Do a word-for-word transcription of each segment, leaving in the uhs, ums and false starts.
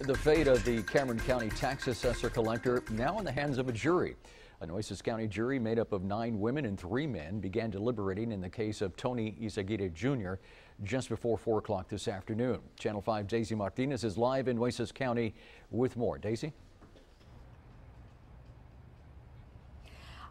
The fate of the Cameron County tax assessor collector now in the hands of a jury. A Nueces County jury made up of nine women and three men began deliberating in the case of Tony Yzaguirre Junior just before four o'clock this afternoon. Channel five Daisy Martinez is live in Nueces County with more. Daisy?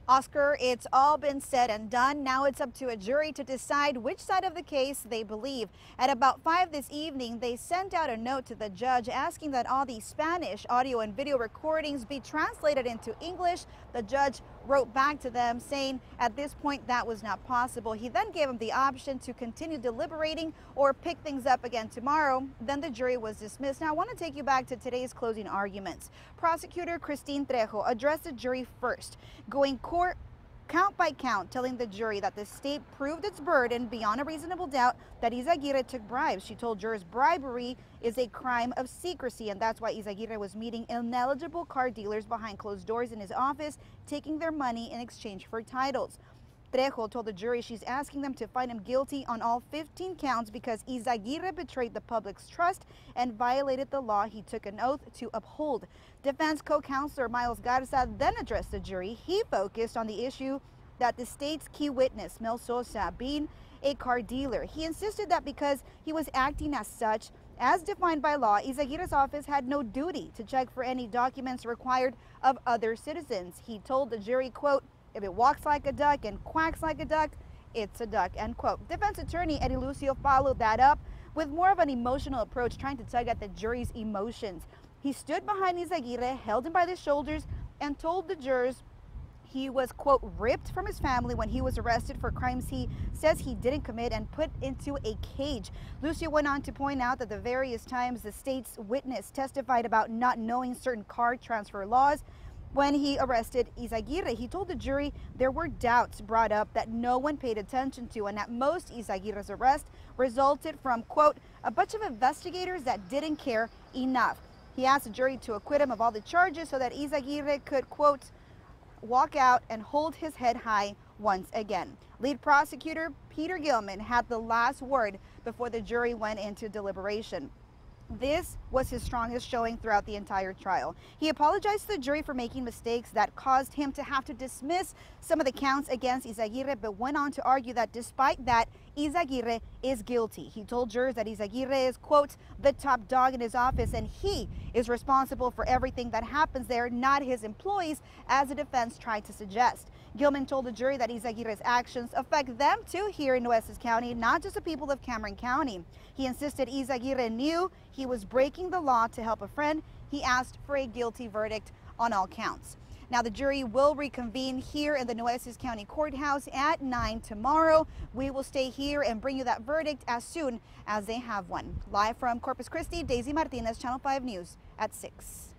Oscar, it's all been said and done. Now it's up to a jury to decide which side of the case they believe. At about five this evening, they sent out a note to the judge asking that all the Spanish audio and video recordings be translated into English. The judge wrote back to them saying at this point that was not possible. He then gave them the option to continue deliberating or pick things up again tomorrow. Then the jury was dismissed. Now I want to take you back to today's closing arguments. Prosecutor Christine Trejo addressed the jury first, going court count by count, telling the jury that the state proved its burden beyond a reasonable doubt that Yzaguirre took bribes. She told jurors bribery is a crime of secrecy, and that's why Yzaguirre was meeting ineligible car dealers behind closed doors in his office, taking their money in exchange for titles. Trejo told the jury she's asking them to find him guilty on all fifteen counts because Yzaguirre betrayed the public's trust and violated the law he took an oath to uphold. Defense co-counselor Miles Garza then addressed the jury. He focused on the issue that the state's key witness, Mel Sosa, being a car dealer. He insisted that because he was acting as such, as defined by law, Yzaguirre's office had no duty to check for any documents required of other citizens. He told the jury, quote, "If it walks like a duck and quacks like a duck, it's a duck," end quote. Defense attorney Eddie Lucio followed that up with more of an emotional approach, trying to tug at the jury's emotions. He stood behind Yzaguirre, held him by the shoulders, and told the jurors he was, quote, ripped from his family when he was arrested for crimes he says he didn't commit and put into a cage. Lucio went on to point out that the various times the state's witness testified about not knowing certain car transfer laws, when he arrested Yzaguirre, he told the jury there were doubts brought up that no one paid attention to, and at most Yzaguirre's arrest resulted from, quote, a bunch of investigators that didn't care enough. He asked the jury to acquit him of all the charges so that Yzaguirre could, quote, walk out and hold his head high once again. Lead prosecutor Peter Gilman had the last word before the jury went into deliberation. This was his strongest showing throughout the entire trial. He apologized to the jury for making mistakes that caused him to have to dismiss some of the counts against Yzaguirre, but went on to argue that despite that, Yzaguirre is guilty. He told jurors that Yzaguirre is, quote, the top dog in his office, and he is responsible for everything that happens there, not his employees, as the defense tried to suggest. Gilman told the jury that Yzaguirre's actions affect them too here in Nueces County, not just the people of Cameron County. He insisted Yzaguirre knew he was breaking the law to help a friend. He asked for a guilty verdict on all counts. Now the jury will reconvene here in the Nueces County Courthouse at nine tomorrow. We will stay here and bring you that verdict as soon as they have one. Live from Corpus Christi, Daisy Martinez, Channel five News at six.